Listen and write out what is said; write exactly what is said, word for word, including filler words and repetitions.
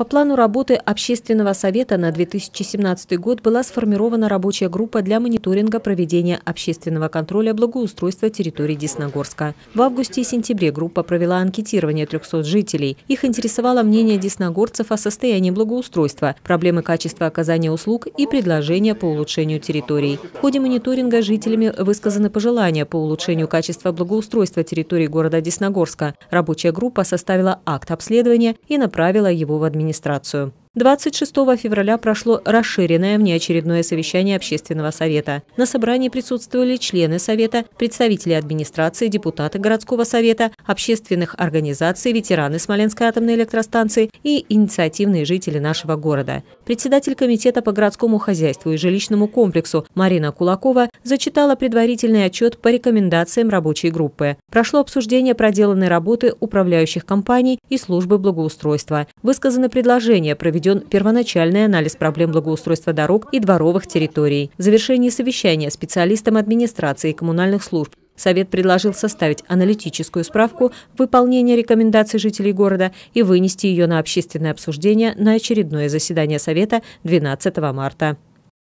По плану работы Общественного совета на две тысячи семнадцатый год была сформирована рабочая группа для мониторинга проведения общественного контроля благоустройства территории Десногорска. В августе и сентябре группа провела анкетирование трёхсот жителей. Их интересовало мнение десногорцев о состоянии благоустройства, проблемы качества оказания услуг и предложения по улучшению территорий. В ходе мониторинга жителями высказаны пожелания по улучшению качества благоустройства территории города Десногорска. Рабочая группа составила акт обследования и направила его в администрацию. администрацию. двадцать шестого февраля прошло расширенное внеочередное совещание Общественного совета. На собрании присутствовали члены совета, представители администрации, депутаты городского совета, общественных организаций, ветераны Смоленской атомной электростанции и инициативные жители нашего города. Председатель комитета по городскому хозяйству и жилищному комплексу Марина Кулакова зачитала предварительный отчет по рекомендациям рабочей группы. Прошло обсуждение проделанной работы управляющих компаний и службы благоустройства. Высказаны предложения проведения Введен первоначальный анализ проблем благоустройства дорог и дворовых территорий. В завершении совещания специалистам администрации и коммунальных служб совет предложил составить аналитическую справку выполнения рекомендаций жителей города и вынести ее на общественное обсуждение на очередное заседание совета двенадцатого марта.